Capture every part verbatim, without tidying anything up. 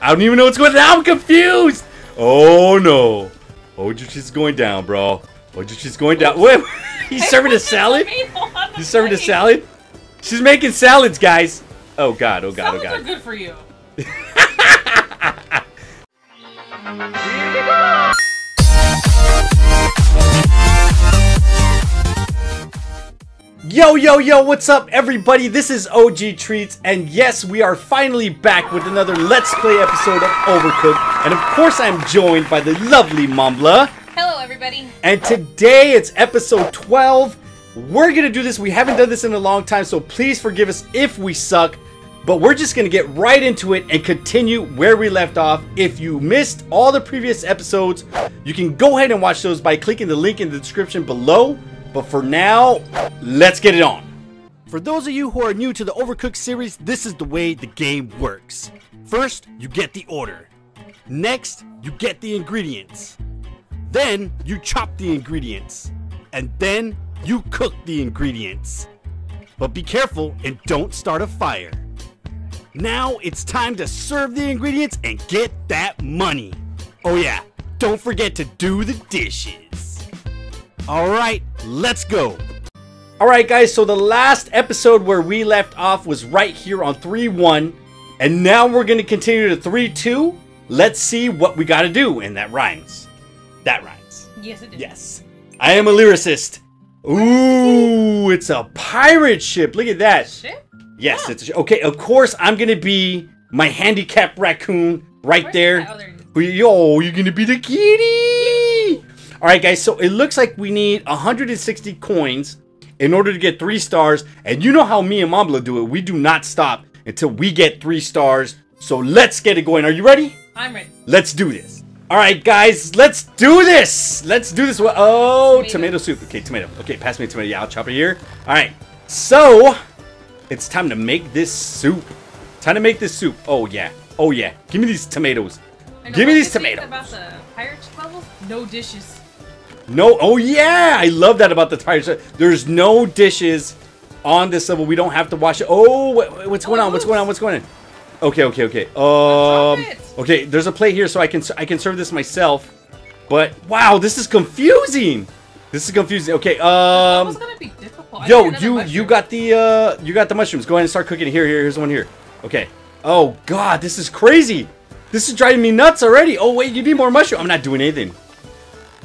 I don't even know what's going on. I'm confused. Oh no. O G Treats going down, bro. O G Treats going down. Wait, he's serving a salad? He's serving a salad? She's making salads, guys. Oh god, oh god, oh god. Salads are good for you. Yo, yo, yo, what's up, everybody? This is O G Treats, and yes, we are finally back with another Let's Play episode of Overcooked. And of course, I'm joined by the lovely Mombluh. Hello, everybody. And today, it's episode twelve. We're gonna do this. We haven't done this in a long time, so please forgive us if we suck. But we're just gonna get right into it and continue where we left off. If you missed all the previous episodes, you can go ahead and watch those by clicking the link in the description below. But for now, let's get it on. For those of you who are new to the Overcooked series, this is the way the game works. First, you get the order. Next, you get the ingredients. Then, you chop the ingredients. And then, you cook the ingredients. But be careful and don't start a fire. Now, it's time to serve the ingredients and get that money. Oh yeah, don't forget to do the dishes. Alright, let's go! Alright guys, so the last episode where we left off was right here on three one. And now we're going to continue to three two. Let's see what we got to do. And that rhymes. That rhymes. Yes, it does. Yes. I am a lyricist. Ooh, it's a pirate ship. Look at that. Ship? Yes, yeah. It's a ship. Okay, of course I'm going to be my handicapped raccoon right Where's there. That other... Yo, you're going to be the kitty! Alright guys, so it looks like we need one hundred sixty coins in order to get three stars. And you know how me and Mombluh do it. We do not stop until we get three stars. So let's get it going. Are you ready? I'm ready. Let's do this. Alright guys, let's do this. Let's do this. Oh, tomato. tomato soup. Okay, tomato. Okay, pass me a tomato. Yeah, I'll chop it here. Alright, so it's time to make this soup. Time to make this soup. Oh yeah. Oh yeah. Give me these tomatoes. Give me these tomatoes. About the pirates level? No dishes. No, oh yeah, I love that about the pirates. There's no dishes on this level. We don't have to wash it. Oh, what's going oh, on? What's going on? What's going on? Okay, okay, okay. Um, okay, there's a plate here, so I can I can serve this myself. But wow, this is confusing. This is confusing. Okay, um. It's gonna be difficult. Yo, you you got the uh you got the mushrooms. Go ahead and start cooking. Here, here, here's one here. Okay. Oh god, this is crazy. This is driving me nuts already. Oh wait, you need more mushroom. I'm not doing anything.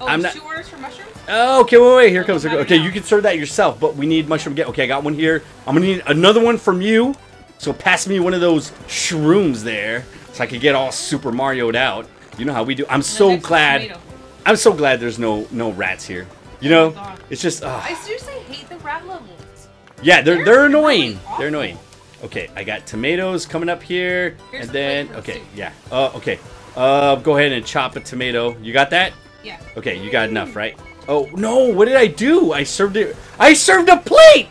Oh, I'm not. Two orders for mushrooms? Oh, okay, wait, wait, here comes. Okay, you can serve that yourself, but we need mushroom. Get okay, I got one here. I'm gonna need another one from you. So pass me one of those shrooms there, so I can get all Super Mario'd out. You know how we do. I'm so glad. I'm so glad there's no no rats here. You know, it's just. Ugh. I seriously hate the rat levels. Yeah, they're they're annoying. They're annoying. Okay, I got tomatoes coming up here, Here's and then okay, the yeah, uh, okay, uh, go ahead and chop a tomato. You got that? Yeah. Okay, you got enough, right? Oh no, what did I do? I served it. I served a plate.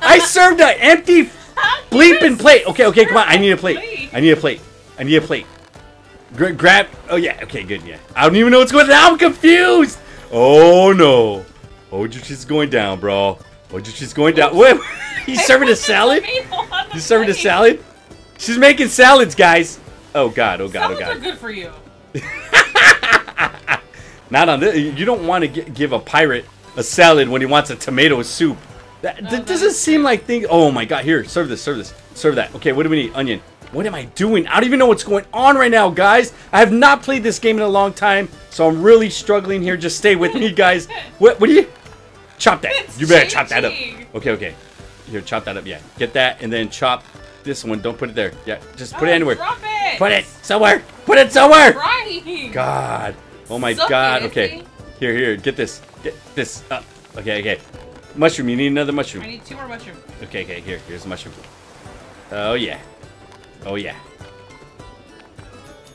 I served an empty bleeping plate. Okay, okay, come on. I need a plate. I need a plate. I need a plate. Gra grab. Oh yeah. Okay, good. Yeah. I don't even know what's going on. I'm confused. Oh no. O G Treats going down, bro. O G Treats going down. Wait. He's serving a salad? He's serving a salad? She's making salads, guys. Oh, God. Oh, God. Oh, God. Salads are good for you. Not on this. You don't want to give a pirate a salad when he wants a tomato soup. That, no, that doesn't seem like things. Oh, my God. Here, serve this. Serve this. Serve that. Okay, what do we need? Onion. What am I doing? I don't even know what's going on right now, guys. I have not played this game in a long time, so I'm really struggling here. Just stay with me, guys. What, what do you? Chop that. It's you better changing. Chop that up. Okay, okay. Here, chop that up. Yeah, get that, and then chop this one. Don't put it there. Yeah, just put oh, it anywhere. Drop it. Put it somewhere. Put it somewhere. Right. God. Oh my Suck God. It, okay. Here, here. Get this. Get this up. Okay, okay. Mushroom. You need another mushroom. I need two more mushrooms. Okay, okay. Here, here's a mushroom. Oh yeah. Oh yeah.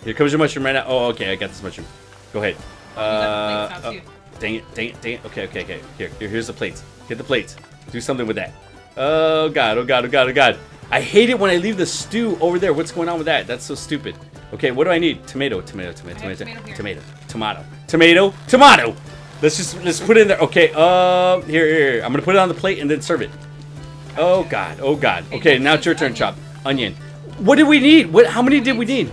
Here comes your mushroom right now. Oh, okay. I got this mushroom. Go ahead. Oh, uh, oh, dang it. Dang it. Dang it. Okay, okay, okay. Here, here. Here's the plates. Get the plates. Do something with that. Oh god, oh god, oh god, oh god. I hate it when I leave the stew over there. What's going on with that? That's so stupid. Okay, what do I need? Tomato, tomato, tomato, tomato, tomato, tomato, tomato, tomato, tomato. Let's just let's put it in there. Okay, uh here, here, here. I'm gonna put it on the plate and then serve it. Oh god, oh god. Okay, now it's your turn, chop. Onion. What did we need? What how many did we need?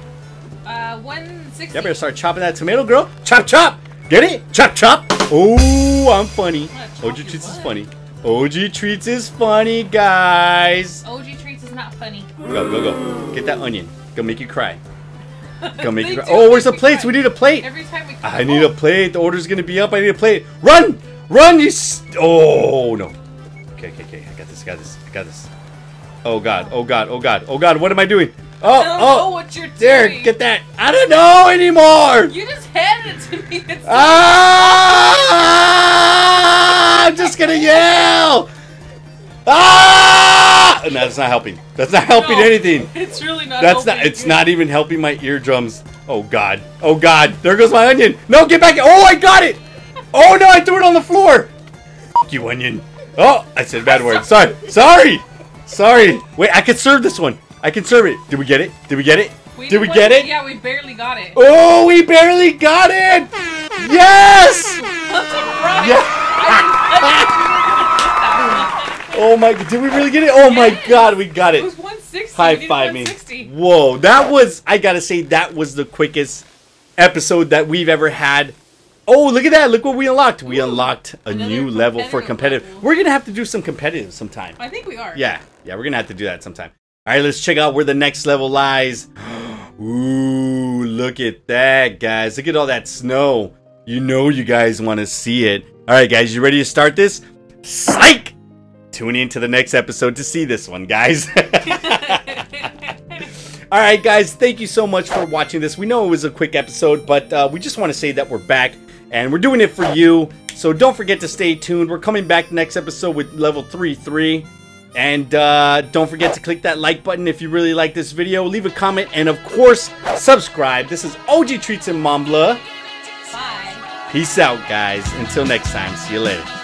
Uh uh, one sixty. You better start chopping that tomato, girl. Chop, chop. Get it? Chop, chop. Oh, I'm funny. O G Treats is funny. O G Treats is funny, guys. O G Treats is not funny. Go, go, go. Get that onion. Go make you cry. Go make you cry. Oh, where's the plates? We need a plate. Every time we I need a plate. The order's going to be up. I need a plate. Run. Run, you st Oh, no. Okay, okay, okay. I got this. I got this. I got this. Oh, God. Oh, God. Oh, God. Oh, God. What am I doing? Oh, I don't oh, know what you're doing. There, get that. I don't know anymore. You just handed it to me. It's ah, I'm just going to yell. Ah! And that's not helping. That's not helping no, anything. It's really not that's helping. That's not. It's not even helping my eardrums. Oh, God. Oh, God. There goes my onion. No, get back. Oh, I got it. Oh, no, I threw it on the floor. F you, onion. Oh, I said a bad word. Sorry. Sorry. Sorry. Wait, I could serve this one. I can serve it. Did we get it? Did we get it? We Did we get it? Yeah, we barely got it. Oh, we barely got it! Yes! Yes! Oh my! Did we really get it? Oh my God, we got it! It was one sixty. High five me! Whoa, that was. I gotta say, that was the quickest episode that we've ever had. Oh, look at that! Look what we unlocked. We Ooh, unlocked a new level for competitive. Level. We're gonna have to do some competitive sometime. I think we are. Yeah, yeah, we're gonna have to do that sometime. All right, let's check out where the next level lies. Ooh, look at that, guys. Look at all that snow. You know you guys want to see it. All right, guys, you ready to start this? Psych! Tune in to the next episode to see this one, guys. All right, guys, thank you so much for watching this. We know it was a quick episode, but uh, we just want to say that we're back, and we're doing it for you. So don't forget to stay tuned. We're coming back next episode with level three three. And uh, don't forget to click that like button if you really like this video. Leave a comment and, of course, subscribe. This is O G Treats and Mombluh. Bye. Peace out, guys. Until next time. See you later.